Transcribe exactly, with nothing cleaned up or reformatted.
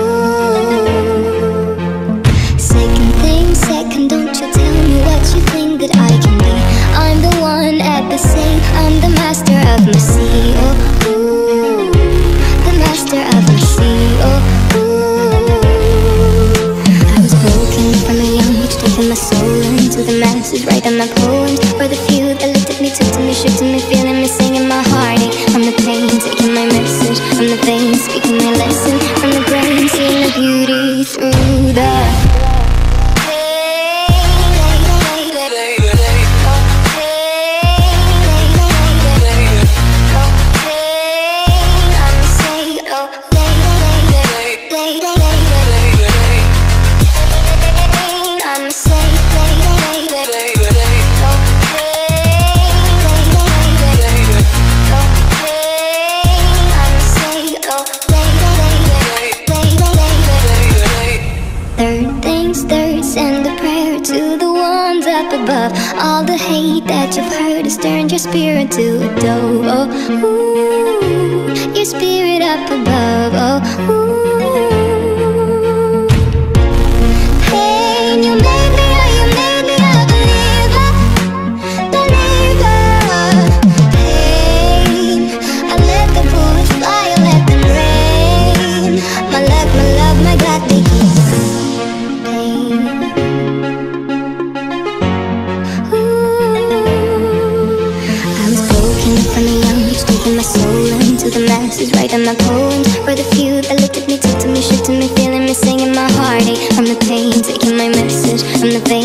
ooh. Second thing, second, don't you tell me what you think that I can be. I'm the one at the same, I'm the master of my sea. Oh, ooh, the master of my sea. Oh, taking my soul into the masses, writing my poems for the few that looked at me, took to me, shook to me, feeling me, singing my heartache. I'm the pain, taking my message from the veins, speaking my lesson from the brain, seeing the beauty through the above. All the hate that you've heard has turned your spirit to a dove. Oh, ooh, your spirit up above. Oh, ooh. Pain, you made me, oh, you made me a believer, believer. Pain, I let them bullets fly, I let them rain. My love, my love, my God, they kiss pain. My soul into the masses, writing my poems for the few that looked at me, took to me, shook to me, feeling me, singing my heartache. From the pain, taking my message from the pain.